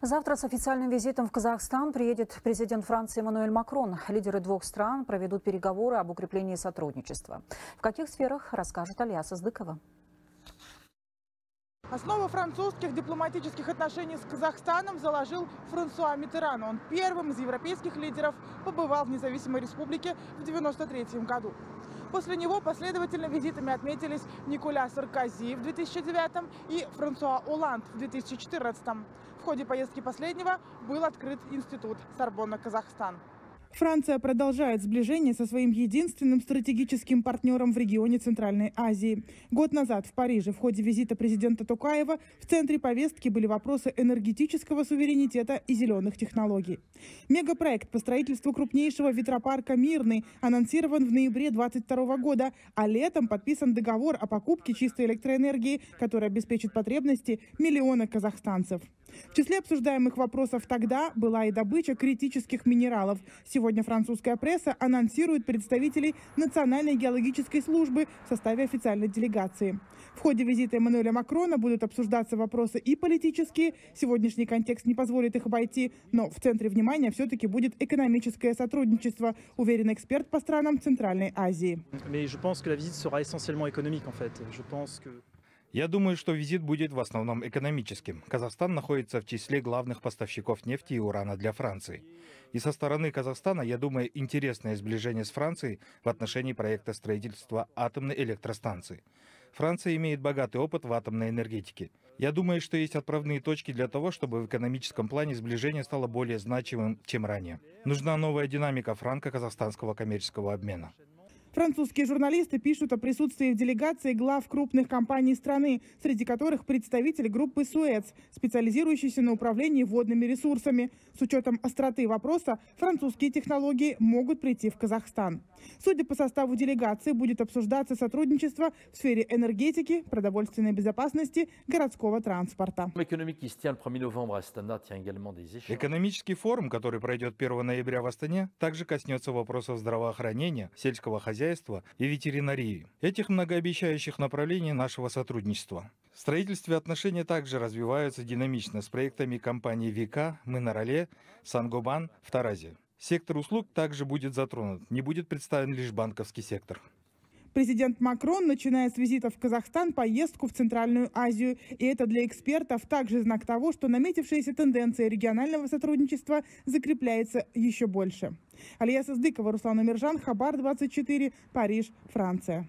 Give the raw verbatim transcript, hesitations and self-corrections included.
Завтра с официальным визитом в Казахстан приедет президент Франции Эммануэль Макрон. Лидеры двух стран проведут переговоры об укреплении сотрудничества. В каких сферах, расскажет Алиас Аздыкова. Основу французских дипломатических отношений с Казахстаном заложил Франсуа Миттеран. Он первым из европейских лидеров побывал в независимой республике в тысяча девятьсот девяносто третьем году. После него последовательно визитами отметились Николя Саркози в две тысячи девятом и Франсуа Олланд в две тысячи четырнадцатом. В ходе поездки последнего был открыт Институт Сорбонна Казахстан. Франция продолжает сближение со своим единственным стратегическим партнером в регионе Центральной Азии. Год назад в Париже в ходе визита президента Токаева в центре повестки были вопросы энергетического суверенитета и зеленых технологий. Мегапроект по строительству крупнейшего ветропарка «Мирный» анонсирован в ноябре две тысячи двадцать второго года, а летом подписан договор о покупке чистой электроэнергии, которая обеспечит потребности миллиона казахстанцев. В числе обсуждаемых вопросов тогда была и добыча критических минералов. Сегодня французская пресса анонсирует представителей Национальной геологической службы в составе официальной делегации. В ходе визита Эммануэля Макрона будут обсуждаться вопросы и политические. Сегодняшний контекст не позволит их обойти, но в центре внимания все-таки будет экономическое сотрудничество, уверен эксперт по странам Центральной Азии. Я думаю, что визит будет в основном экономическим. Казахстан находится в числе главных поставщиков нефти и урана для Франции. И со стороны Казахстана, я думаю, интересное сближение с Францией в отношении проекта строительства атомной электростанции. Франция имеет богатый опыт в атомной энергетике. Я думаю, что есть отправные точки для того, чтобы в экономическом плане сближение стало более значимым, чем ранее. Нужна новая динамика франко-казахстанского коммерческого обмена. Французские журналисты пишут о присутствии в делегации глав крупных компаний страны, среди которых представитель группы «Суэц», специализирующийся на управлении водными ресурсами. С учетом остроты вопроса, французские технологии могут прийти в Казахстан. Судя по составу делегации, будет обсуждаться сотрудничество в сфере энергетики, продовольственной безопасности, городского транспорта. Экономический форум, который пройдет первого ноября в Астане, также коснется вопросов здравоохранения, сельского хозяйства, хозяйства и ветеринарии, этих многообещающих направлений нашего сотрудничества. В строительстве отношения также развиваются динамично с проектами компаний Вика, Минарале, Сангобан в Таразе. Сектор услуг также будет затронут, не будет представлен лишь банковский сектор. Президент Макрон начинает с визита в Казахстан поездку в Центральную Азию. И это для экспертов также знак того, что наметившаяся тенденция регионального сотрудничества закрепляется еще больше. Алия Сыдыкова, Руслан Амиржан, Хабар двадцать четыре, Париж, Франция.